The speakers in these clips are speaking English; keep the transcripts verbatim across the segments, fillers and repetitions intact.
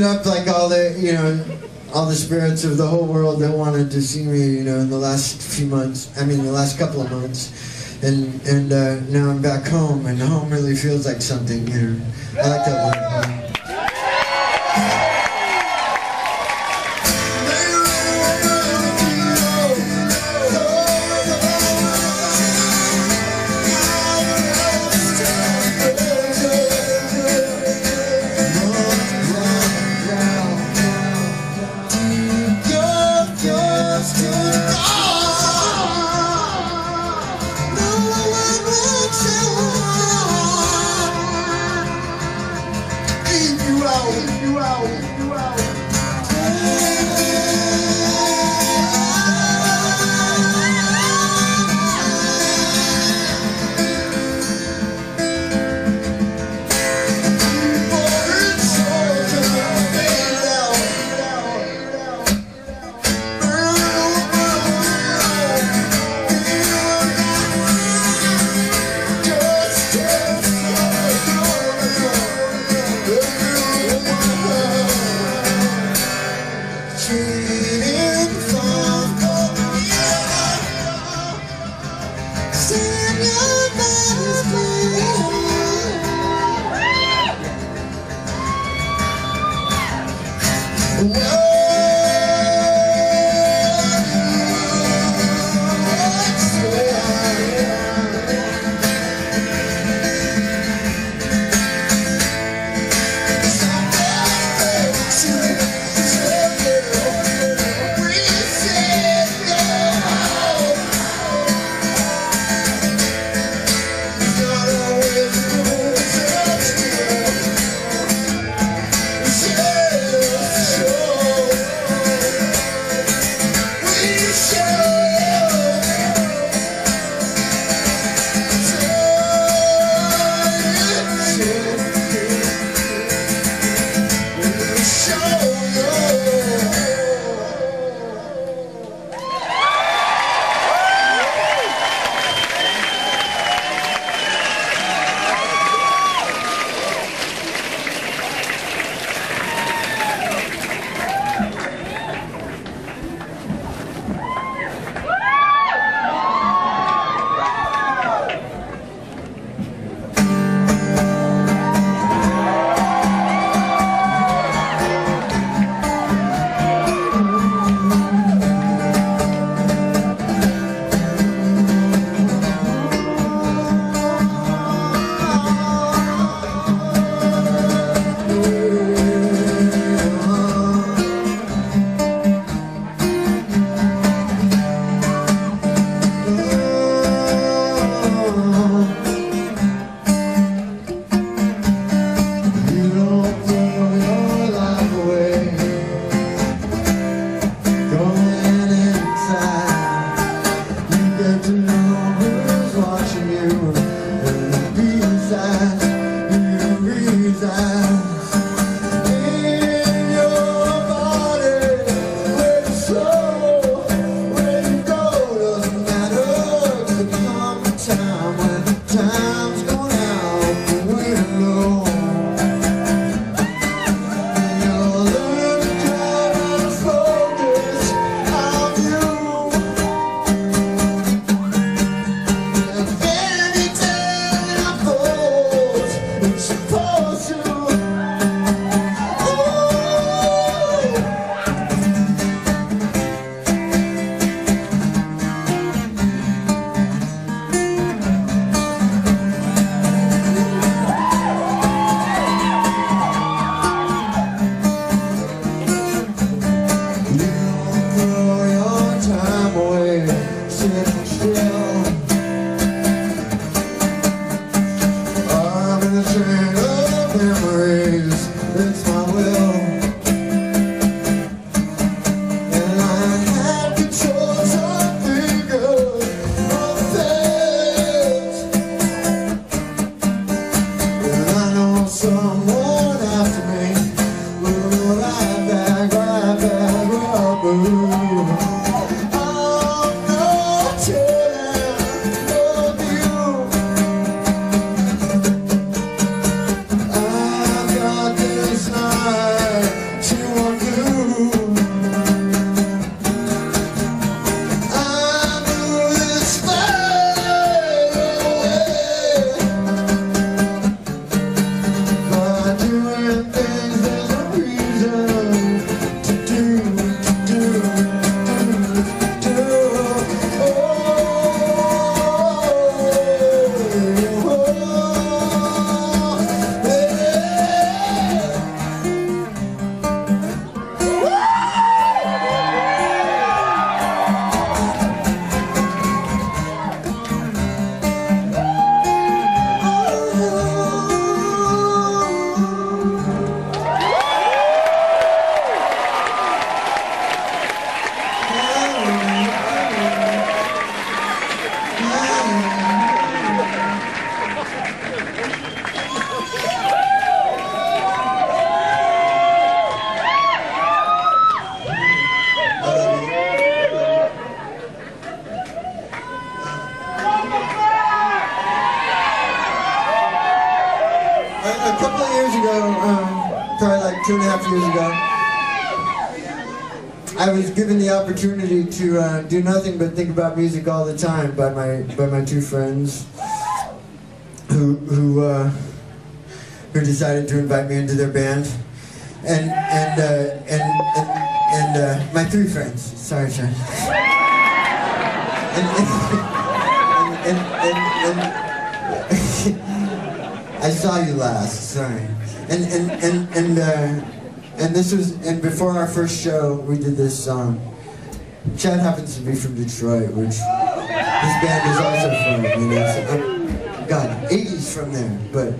Up like all the, you know, all the spirits of the whole world that wanted to see me, you know, in the last few months, I mean the last couple of months, and and uh, now I'm back home, and home really feels like something, you know. I like that one. years ago, um, probably like two and a half years ago, I was given the opportunity to uh, do nothing but think about music all the time by my by my two friends, who who uh, who decided to invite me into their band, and and uh, and and, and uh, my three friends. Sorry, Sean. and, and, and, and, and, I saw you last, sorry. And and and and uh, and this was and before our first show, we did this song. Chad happens to be from Detroit, which this band is also from. You know, so I'm, God, Iggy's from there, but.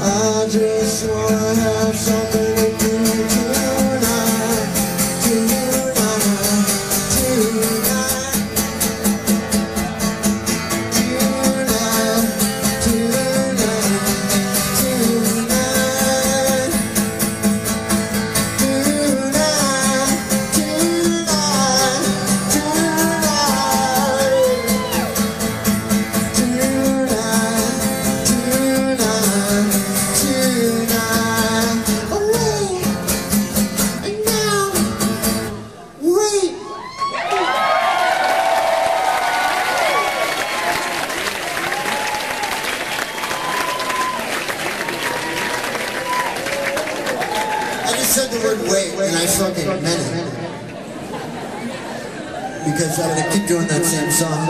I just wanna have something said the word wait and I fucking meant it. Because I'm gonna keep doing that same song.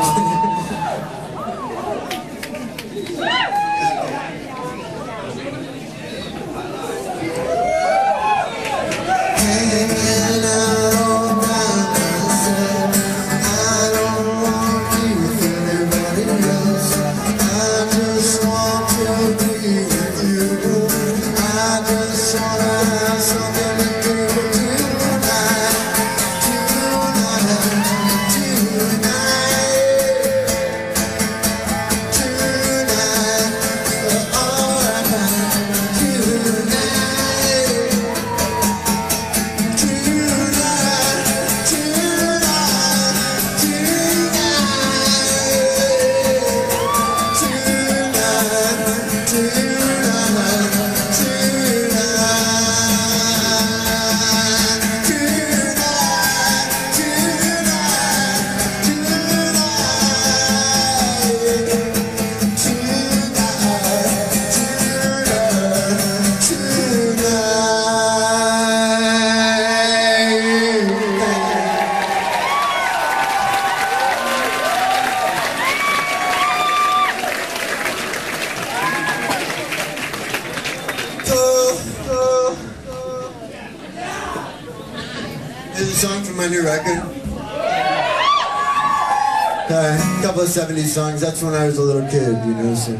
seventies songs, that's when I was a little kid, you know, so.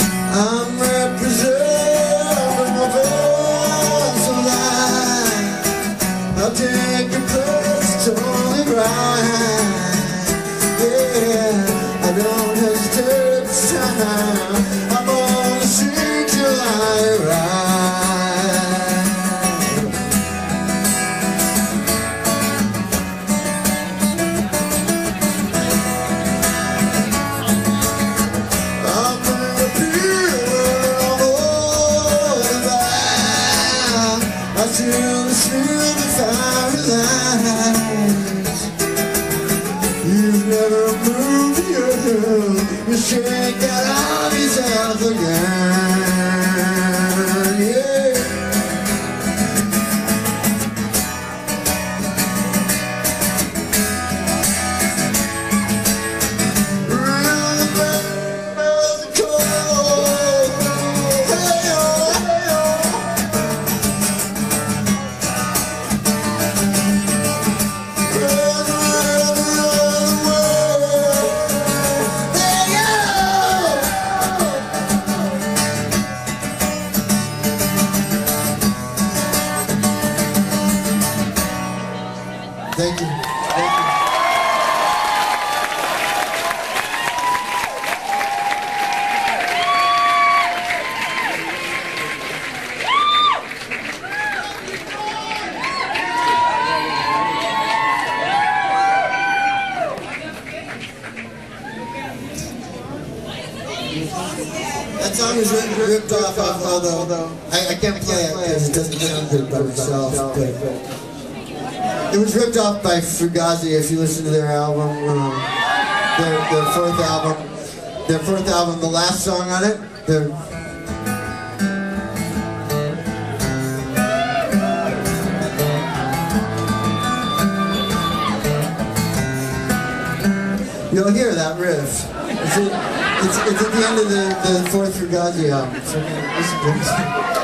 I'm representing my voice alive. I'll take a place to only ride. Yeah, I don't hesitate this time. I'm gonna sing till I arrive. Shake that out his out again, yeah. Round the bend of the cold, hey-oh, hey-oh. Round the it was ripped off by Fugazi. If you listen to their album, um, their, their fourth album, their fourth album, the last song on it, their, you'll hear that riff. It's, a, it's, it's at the end of the, the fourth Fugazi album. So listen to it. We're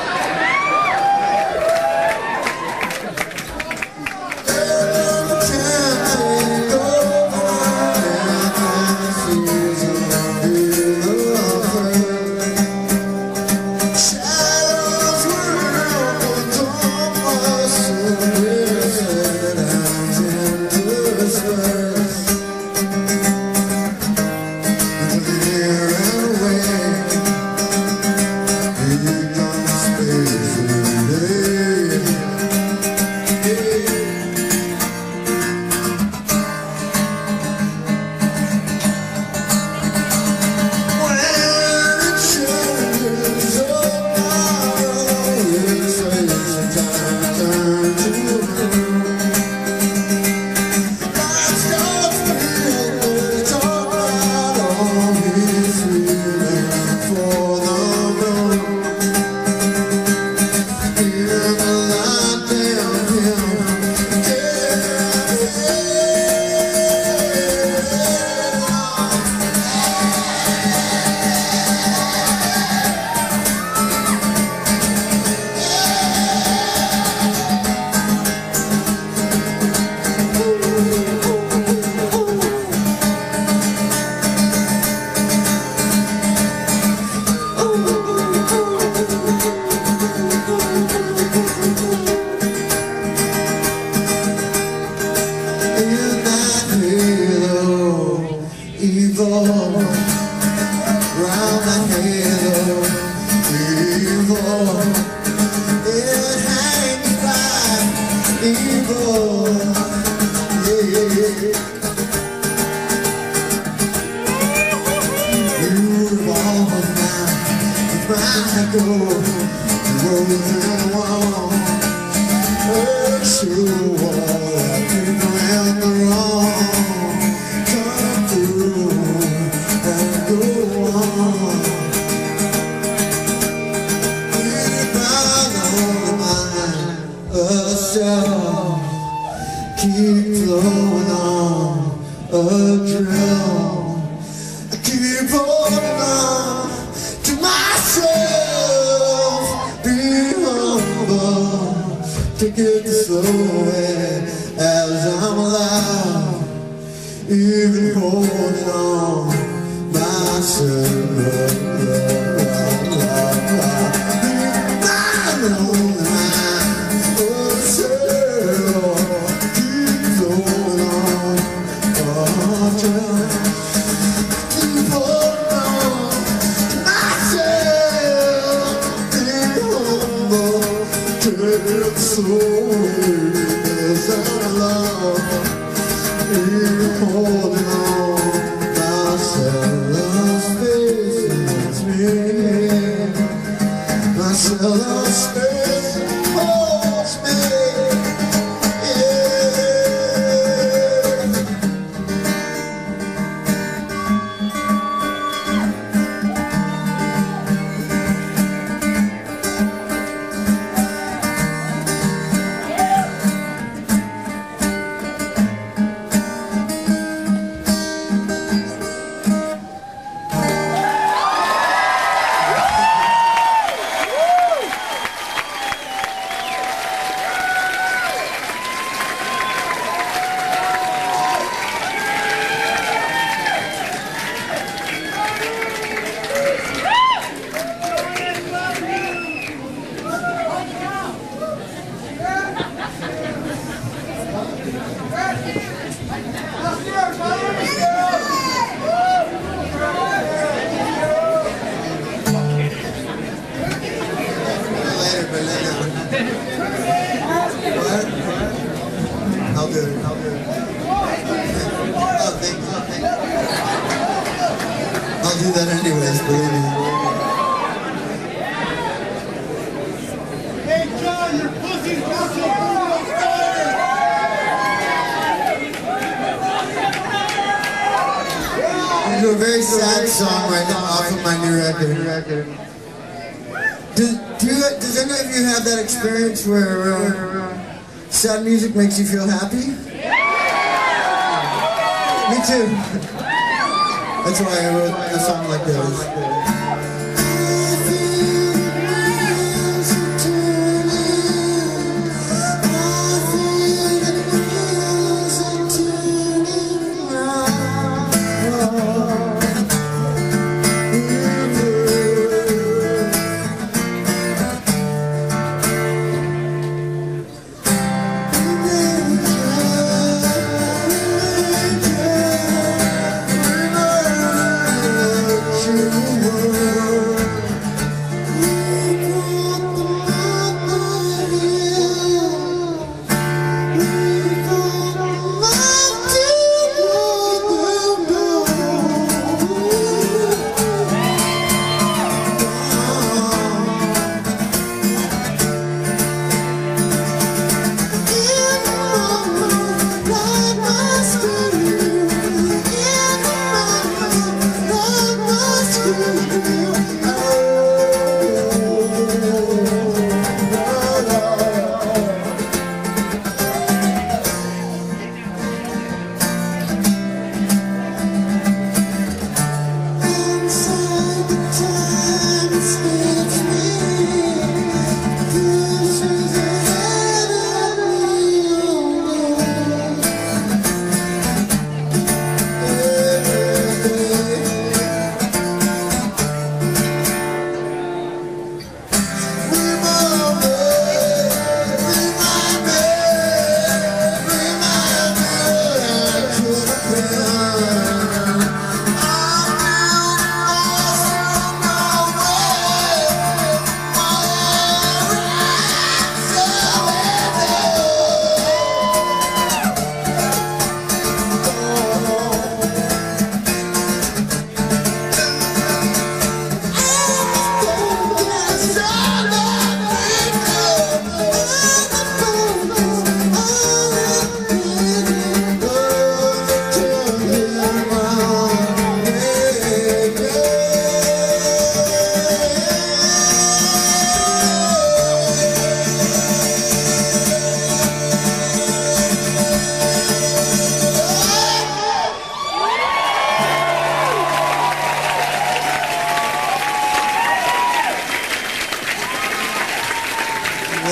I go, roaming along, through the wall, been around the wrong, come through and go on. Goodbye, on the mind, a song, keep flowing on, a drum, I keep holding on to myself. To get this away as I'm alive, even holding on myself. So there's out of love, even holding on myself, space is me. Myself, space holds me. I'll do it, I'll do it. Oh, thank you, thank you. I'll do that anyways, believe me. Hey John, your pussy's got your food on fire! This is a very sad song right now off of my new record. Does, do you, does any of you have that experience where uh, sad music makes you feel happy? Yeah. Me too. That's why I wrote a song like this. Ooh.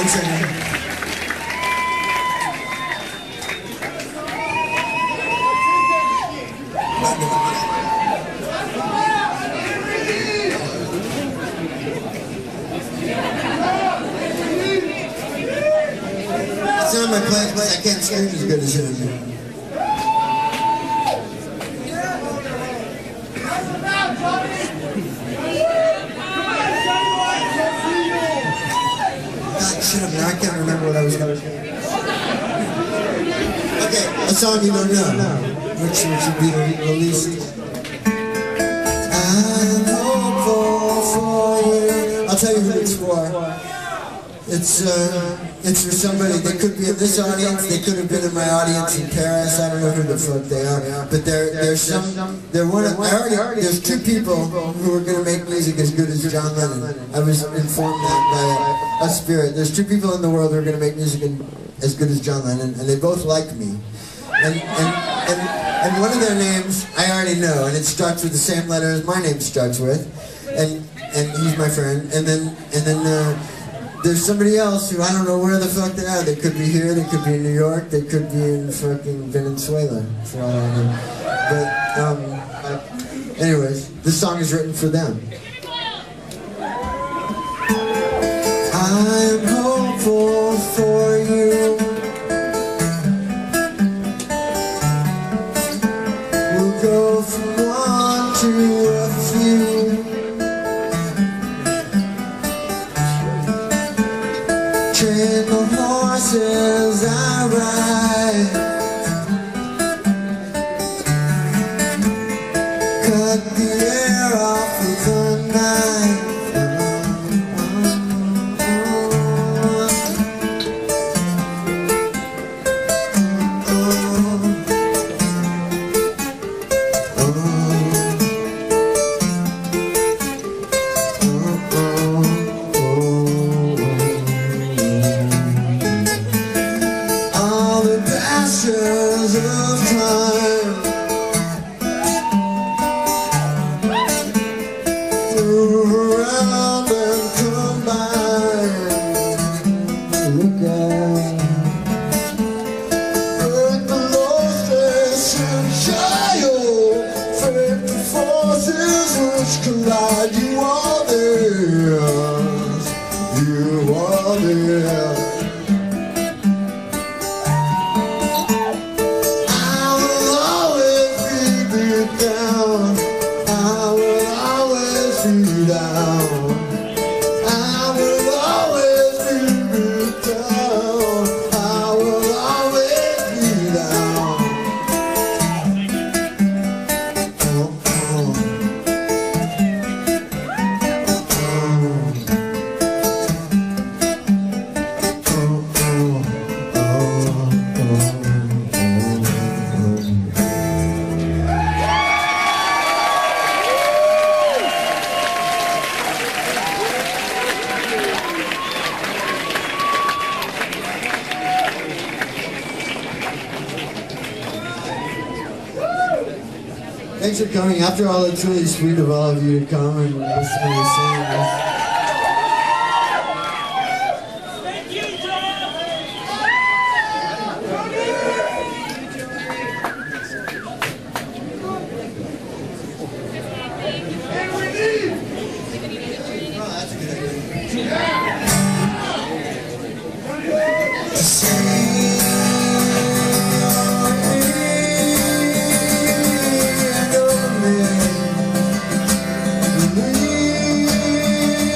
Thanks, Andy. Sound my class, I can't scream as good as him. I can't remember what I was going to say. Okay, a song you don't know, which should be released. I'm hopeful for you. I'll tell you who it's for. It's, uh, it's for somebody. They could be in this audience. They could have been in my audience in Paris. I don't know who the fuck they are. But there, there's some, they're one of, I already, there's two people who are going to make music as good as John Lennon. I was informed that by a spirit. There's two people in the world who are going to make music in, as good as John Lennon, and they both like me. And, and, and, and one of their names I already know, and it starts with the same letter as my name starts with, and and he's my friend. And then and then uh, there's somebody else who I don't know where the fuck they are. They could be here, they could be in New York, they could be in fucking Venezuela, for all I know. But um, anyways, this song is written for them. I'm hopeful for you. We'll go from one to a few. Train the horses I ride. Cut the air off of the night. Thanks for coming. After all, it's really sweet of all of you to come and listen to me sing this. Thank you, John! Oh, that's a good idea. Yeah. To sing. Thank you.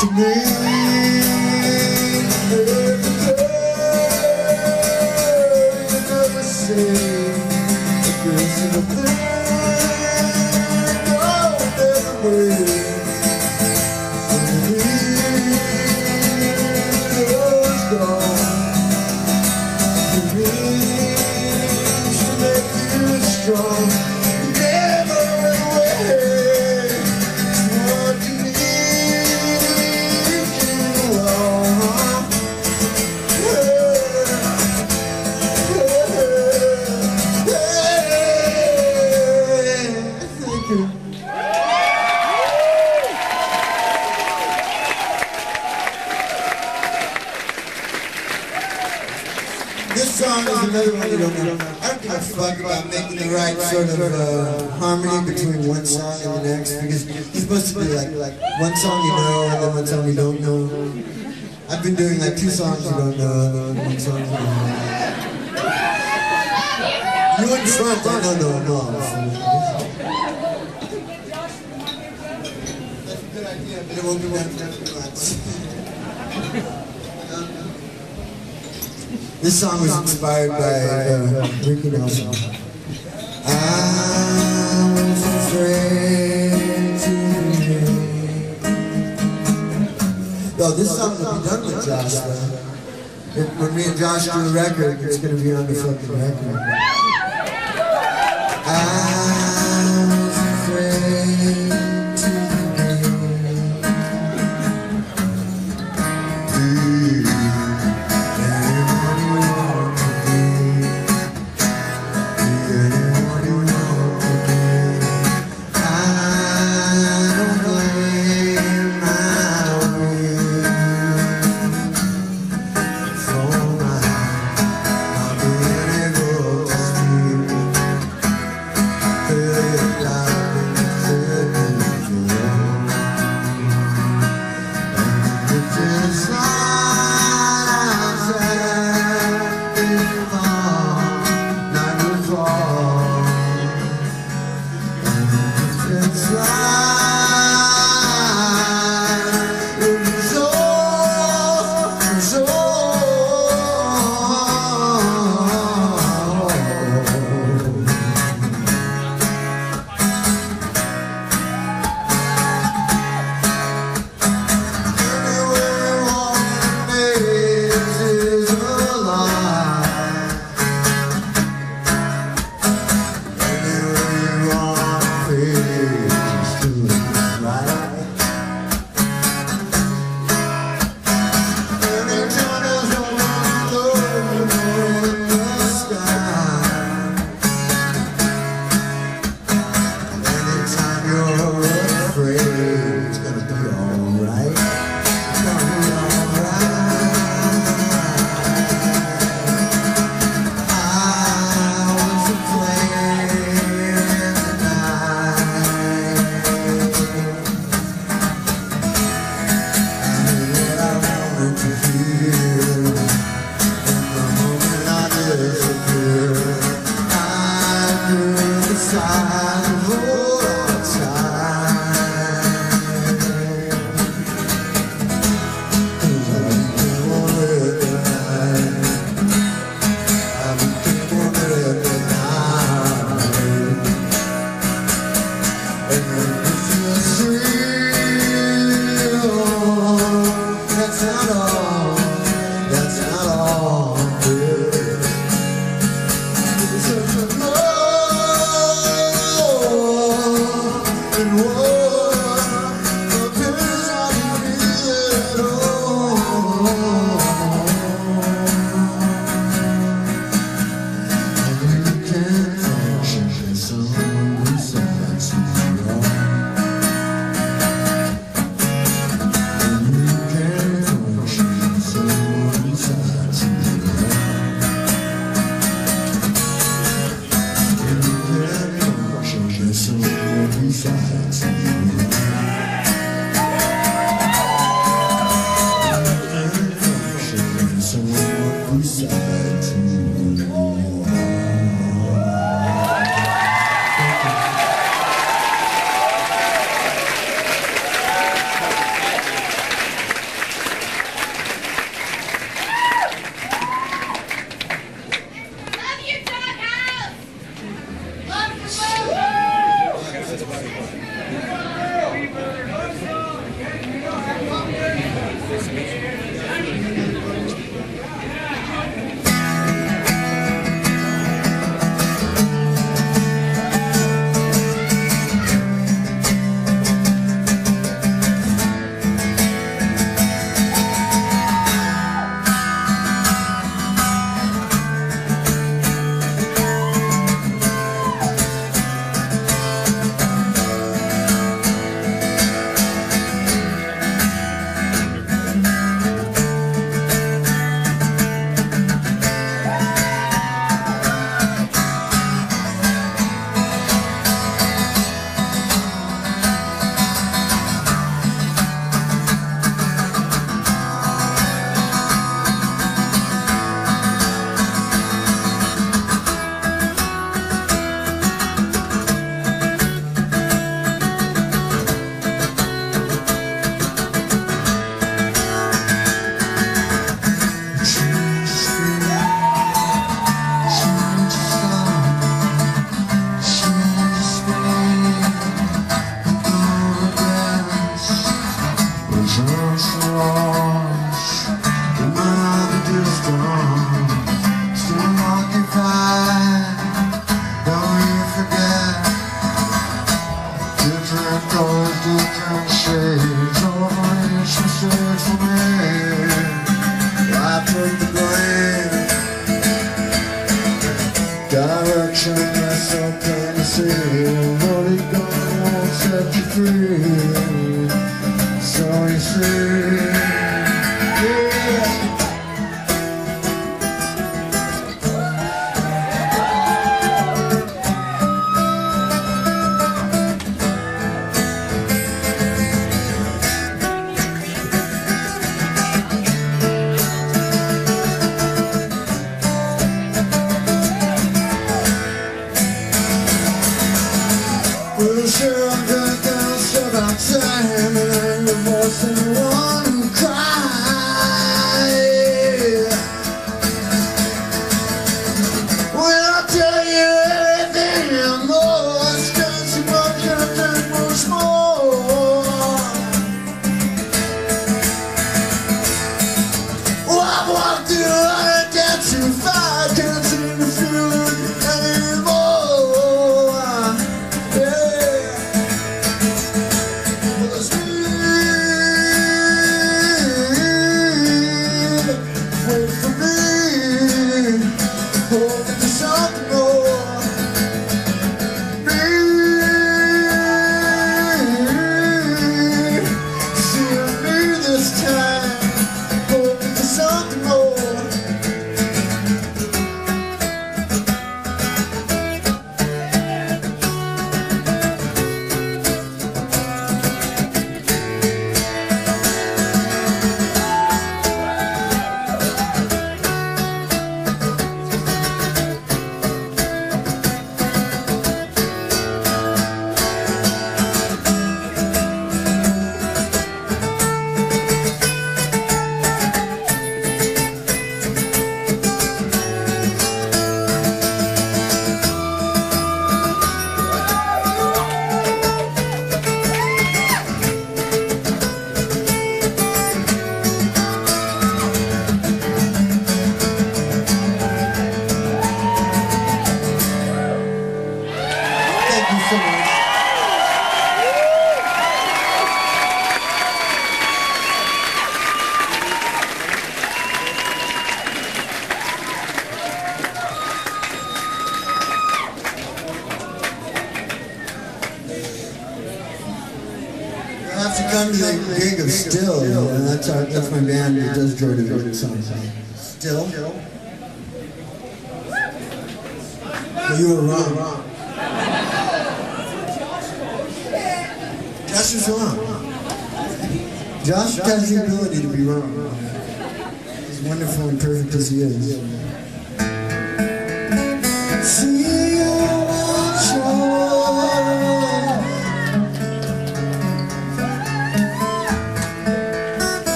to me. Every day you never say a grace of the This song is another one you don't know. I don't give a fuck about making the right sort of uh, harmony between one song and the next, because it's supposed to be like, like one song you know and then one song you don't know. I've been doing like two songs you don't know and one song you don't know. You and Trump, I don't know, no. That's a good idea, but it won't be one for everyone. This song was inspired by uh, Ricky Nelson. I was afraid to be. Yo, this song will be done with Josh, though. If, when me and Josh do a record, it's going to be on the fucking record. I was afraid to be. Be.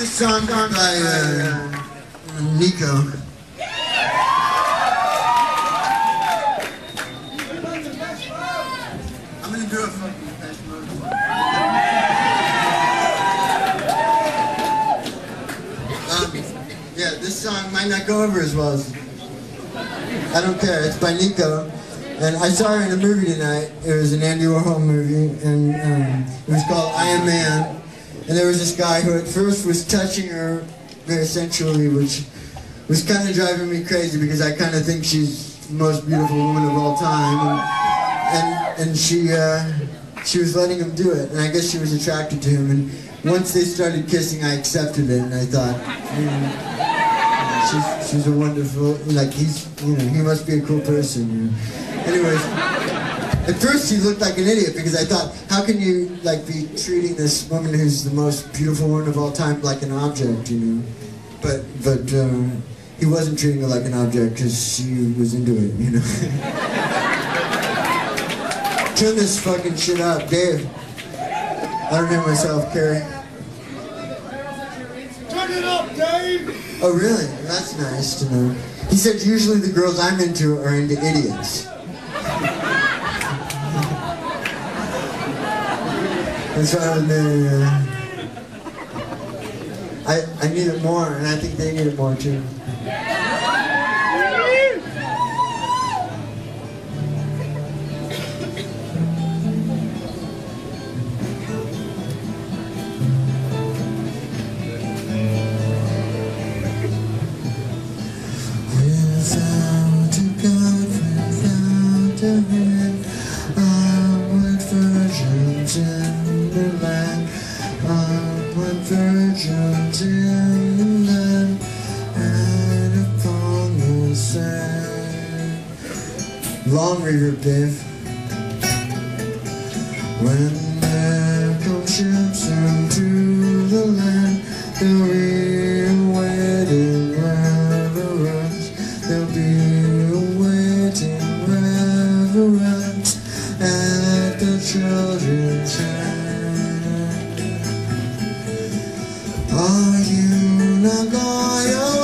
This song by uh, Nico. I'm gonna do it for you, Depeche Mode. Um, yeah, this song might not go over as well as... I don't care, it's by Nico. And I saw her in a movie tonight. It was an Andy Warhol movie, and um, it was called I Am Man. And there was this guy who at first was touching her very sensually, which was kind of driving me crazy because I kind of think she's the most beautiful woman of all time. And and, and she uh, she was letting him do it, and I guess she was attracted to him. And once they started kissing, I accepted it, and I thought, you know, she's, she's a wonderful, like he's, you know, he must be a cool person. You know. Anyways, at first he looked like an idiot because I thought, how can you like be treating this woman who's the most beautiful woman of all time like an object, you know? But but uh, he wasn't treating her like an object because she was into it, you know. Turn this fucking shit up, Dave. I don't hear myself, Carrie. Turn it up, Dave. Oh really? That's nice to know. He said usually the girls I'm into are into idiots. That's why uh, I I need it more, and I think they need it more too. Without a God, without a man, onward virgins in the land, onward virgins in the land, and upon the sand. Long reverb, Dave. When there come ships into the land, they'll be a wedding reverence. There'll be a waiting reverence at the children's hand. Are you not loyal?